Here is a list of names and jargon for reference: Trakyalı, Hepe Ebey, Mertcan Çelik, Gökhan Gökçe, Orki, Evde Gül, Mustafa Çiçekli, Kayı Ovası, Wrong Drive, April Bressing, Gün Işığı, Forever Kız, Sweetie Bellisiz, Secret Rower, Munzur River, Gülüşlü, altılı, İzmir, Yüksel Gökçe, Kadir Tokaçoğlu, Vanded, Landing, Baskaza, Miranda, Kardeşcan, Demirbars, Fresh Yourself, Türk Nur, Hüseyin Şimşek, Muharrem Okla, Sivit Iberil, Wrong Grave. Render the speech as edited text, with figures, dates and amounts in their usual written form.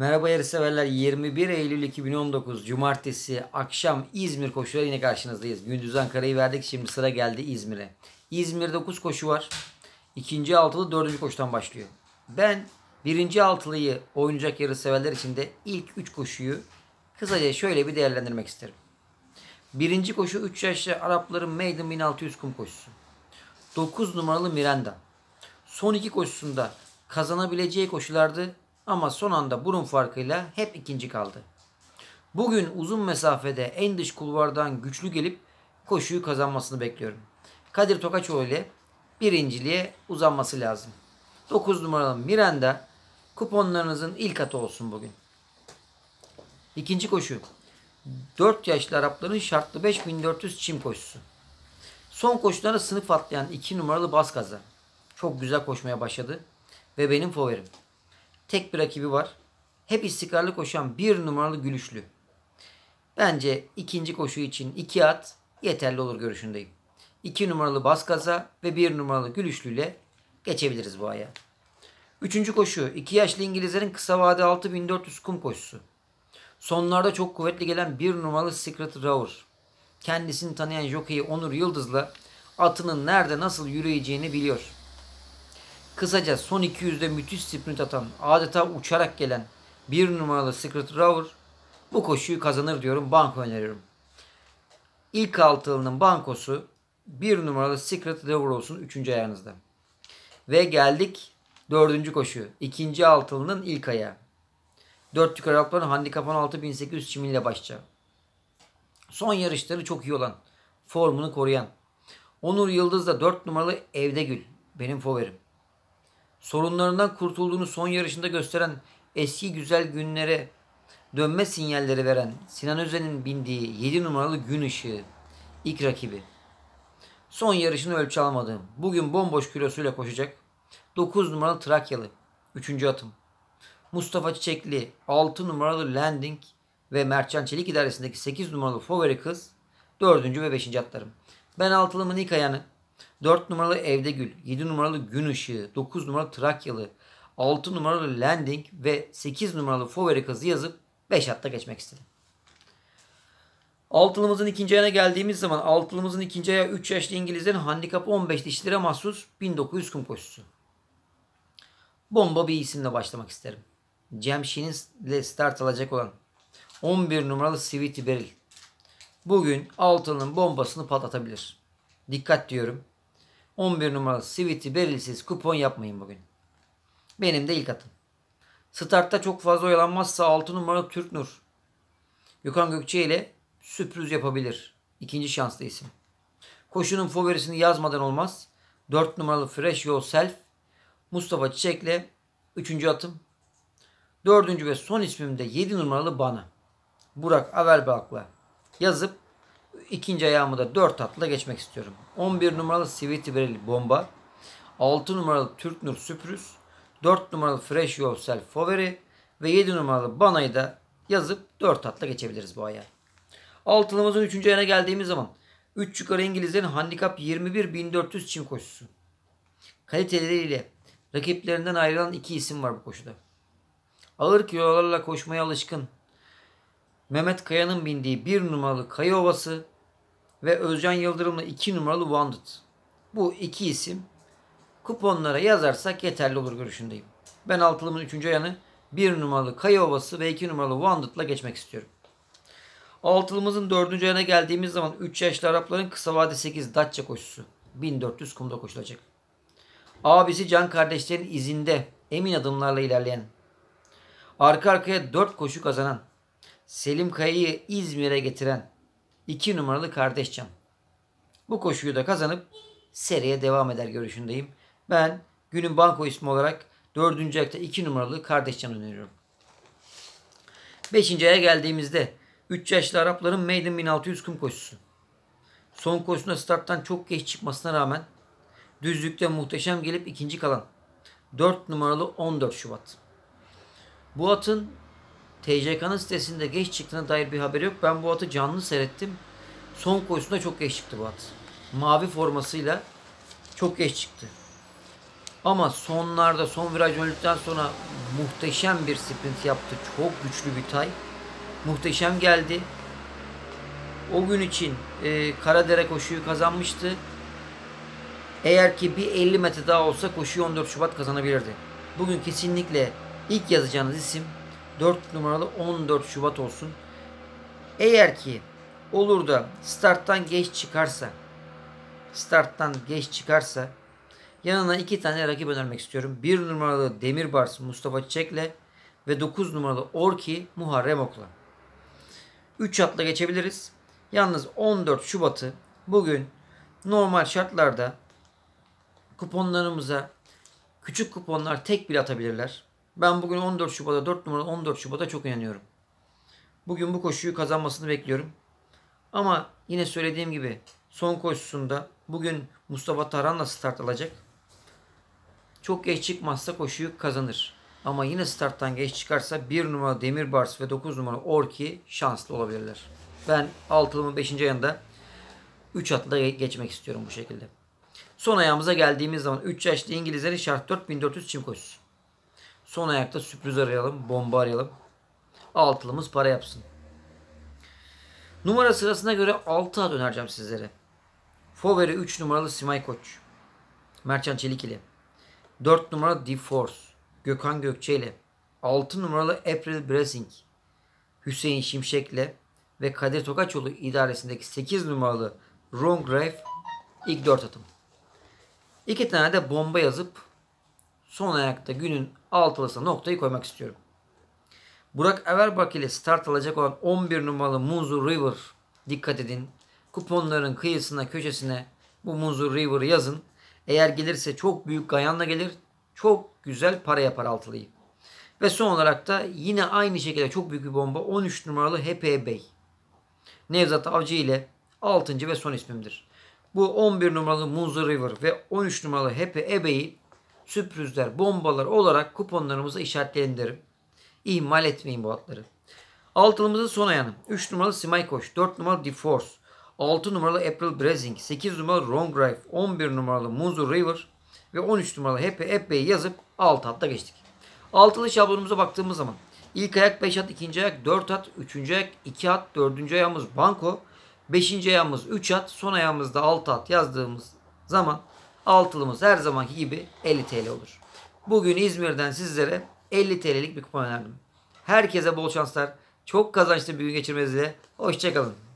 Merhaba yarışseverler, 21 Eylül 2019 Cumartesi akşam İzmir koşuları yine karşınızdayız. Gündüz Ankara'yı verdik, şimdi sıra geldi İzmir'e. İzmir 9 koşu var. 2. altılı 4. koşudan başlıyor. Ben 1. altılıyı oynayacak yarışseverler için de ilk 3 koşuyu kısaca şöyle bir değerlendirmek isterim. 1. koşu 3 yaşlı Arapların Maiden 1600 kum koşusu. 9 numaralı Miranda. Son 2 koşusunda kazanabileceği koşulardı ama son anda burun farkıyla hep ikinci kaldı. Bugün uzun mesafede en dış kulvardan güçlü gelip koşuyu kazanmasını bekliyorum. Kadir Tokaçoğlu ile birinciliğe uzanması lazım. 9 numaralı Miranda kuponlarınızın ilk atı olsun bugün. 2. koşu 4 yaşlı Arapların şartlı 5400 çim koşusu. Son koşulara sınıf atlayan 2 numaralı Baskaza çok güzel koşmaya başladı ve benim favorim. Tek bir rakibi var. Hep istikrarlı koşan 1 numaralı Gülüşlü. Bence 2. koşu için 2 at yeterli olur görüşündeyim. 2 numaralı Baskaza ve 1 numaralı Gülüşlü ile geçebiliriz bu aya. 3. koşu 2 yaşlı İngilizlerin kısa vade 6400 kum koşusu. Sonlarda çok kuvvetli gelen 1 numaralı Secret Rower. Kendisini tanıyan jockey Onur Yıldız'la atının nerede nasıl yürüyeceğini biliyor. Kısaca son 200'de müthiş sprint atan, adeta uçarak gelen 1 numaralı Secret Rower bu koşuyu kazanır diyorum. Banko öneriyorum. İlk altılının bankosu 1 numaralı Secret Rower olsun 3. ayağınızda. Ve geldik 4. koşu. 2. altılının ilk ayağı. 4 Türk Arapların handikap 16.800 çimiyle başlayacak. Son yarışları çok iyi olan, formunu koruyan Onur Yıldız da 4 numaralı Evde Gül. Benim favorim. Sorunlarından kurtulduğunu son yarışında gösteren, eski güzel günlere dönme sinyalleri veren Sinan Özen'in bindiği 7 numaralı Gün Işığı ilk rakibi. Son yarışını ölçü almadığım, bugün bomboş kilosuyla koşacak 9 numaralı Trakyalı 3. atım. Mustafa Çiçekli 6 numaralı Landing ve Mertcan Çelik idaresindeki 8 numaralı Forever Kız 4. ve 5. atlarım. Ben altılımın ilk ayağını 4 numaralı Evde Gül, 7 numaralı Gün Işığı, 9 numaralı Trakyalı, 6 numaralı Landing ve 8 numaralı Forever Kız'ı yazıp 5 hatta geçmek istedim. Altılımızın ikinci ayına geldiğimiz zaman altılımızın ikinci ayağı 3 yaşlı İngilizlerin handikapı 15 dişlere mahsus 1900 kum koşusu. Bomba bir isimle başlamak isterim. Cemşin'in ile start alacak olan 11 numaralı Sivit Iberil. Bugün altının bombasını patlatabilir. Dikkat diyorum. 11 numaralı Sweetie Bellisiz kupon yapmayın bugün. Benim de ilk atım. Startta çok fazla oyalanmazsa 6 numaralı Türk Nur. Yüksel Gökçe ile sürpriz yapabilir. İkinci şanslı isim. Koşunun favorisini yazmadan olmaz. 4 numaralı Fresh Yourself. Mustafa Çiçek'le 3. atım. 4. ve son ismim de 7 numaralı Bana. Burak Avelbal'la yazıp ikinci ayağımı da 4 atla geçmek istiyorum. 11 numaralı Sivit Iberil bomba. 6 numaralı Türk Nur sürpriz. 4 numaralı Fresh Yourself favori. Ve 7 numaralı Bana'yı da yazıp 4 atla geçebiliriz bu ayağı. Altılımızın 3. ayağına geldiğimiz zaman 3 yukarı İngilizlerin handikap 21.400 çim koşusu. Kaliteleriyle rakiplerinden ayrılan 2 isim var bu koşuda. Ağır kilolarla koşmaya alışkın Mehmet Kaya'nın bindiği 1 numaralı Kayı Ovası ve Özcan Yıldırım'la 2 numaralı Vanded. Bu iki isim kuponlara yazarsak yeterli olur görüşündeyim. Ben altılımın 3. ayağını 1 numaralı Kayı Ovası ve 2 numaralı Vanded'la geçmek istiyorum. Altılımızın 4. ayağına geldiğimiz zaman 3 yaşlı Arapların kısa vade 8 Datça koşusu. 1400 kumda koşulacak. Abisi Can Kardeşlerin izinde emin adımlarla ilerleyen, arka arkaya 4 koşu kazanan, Selim Kaya'yı İzmir'e getiren 2 numaralı Kardeşcan. Bu koşuyu da kazanıp seriye devam eder görüşündeyim. Ben günün banko ismi olarak 4. ayakta 2 numaralı Kardeşcan öneriyorum. 5. aya geldiğimizde 3 yaşlı Arapların Maiden 1600 kum koşusu. Son koşusunda starttan çok geç çıkmasına rağmen düzlükte muhteşem gelip ikinci kalan 4 numaralı 14 Şubat. Bu atın TCK'nın sitesinde geç çıktığına dair bir haber yok. Ben bu atı canlı seyrettim. Son koşusunda çok geç çıktı bu at. Mavi formasıyla çok geç çıktı. Ama sonlarda, son viraj öldükten sonra muhteşem bir sprint yaptı. Çok güçlü bir tay. Muhteşem geldi. O gün için Karadere koşuyu kazanmıştı. Eğer ki bir 50 metre daha olsa koşuyu 14 Şubat kazanabilirdi. Bugün kesinlikle ilk yazacağınız isim 4 numaralı 14 Şubat olsun. Eğer ki olur da starttan geç çıkarsa yanına 2 tane rakip önermek istiyorum. 1 numaralı Demirbars Mustafa Çiçekli ve 9 numaralı Orki Muharrem Okla. 3 atla geçebiliriz. Yalnız 14 Şubat'ı bugün normal şartlarda kuponlarımıza küçük kuponlar tek bile atabilirler. Ben bugün 14 Şubat'a 4 numaralı 14 Şubat'a çok inanıyorum. Bugün bu koşuyu kazanmasını bekliyorum. Ama yine söylediğim gibi son koşusunda bugün Mustafa Tarhan'la start alacak. Çok geç çıkmazsa koşuyu kazanır. Ama yine starttan geç çıkarsa 1 numara Demirbars ve 9 numara Orki şanslı olabilirler. Ben altılımın 5. ayında 3 atla geçmek istiyorum bu şekilde. Son ayağımıza geldiğimiz zaman 3 yaşlı İngilizlerin şart 4400 çim koşusu. Son ayakta sürpriz arayalım, bomba arayalım. Altılımız para yapsın. Numara sırasına göre 6 at önereceğim sizlere. Fover'i 3 numaralı Simay Koç, Mertcan Çelik ile. 4 numaralı De Force, Gökhan Gökçe ile. 6 numaralı April Bressing, Hüseyin Şimşek ile. Ve Kadir Tokaçoğlu idaresindeki 8 numaralı Wrong Grave ilk 4 atım. 2 tane de bomba yazıp son ayakta günün altılısına noktayı koymak istiyorum. Burak Avelbal ile start alacak olan 11 numaralı Munzur River, dikkat edin. Kuponların kıyısına, köşesine bu Munzur River'ı yazın. Eğer gelirse çok büyük gayanla gelir. Çok güzel para yapar altılıyı. Ve son olarak da yine aynı şekilde çok büyük bir bomba 13 numaralı Hepe Ebey. Nevzat Avcı ile 6. ve son ismimdir. Bu 11 numaralı Munzur River ve 13 numaralı Hepe Ebey'i sürprizler, bombalar olarak kuponlarımıza işaretleyin derim. İhmal etmeyin bu atları. Altılımızın son ayağını 3 numaralı Simay Koç, 4 numaralı De Force, 6 numaralı April Bressing, 8 numaralı Wrong Drive, 11 numaralı Munzur River ve 13 numaralı Hepe Ebey'i yazıp alt hatta geçtik. Altılı şablonumuza baktığımız zaman ilk ayak 5 at, ikinci ayak 4 at, üçüncü ayak 2 at, dördüncü ayağımız banko, beşinci ayağımız 3 at, son ayağımızda 6 at yazdığımız zaman altılımız her zamanki gibi 50 TL olur. Bugün İzmir'den sizlere 50 TL'lik bir kupon önerdim. Herkese bol şanslar, çok kazançlı bir gün geçirmenizi dilerim. Hoşçakalın.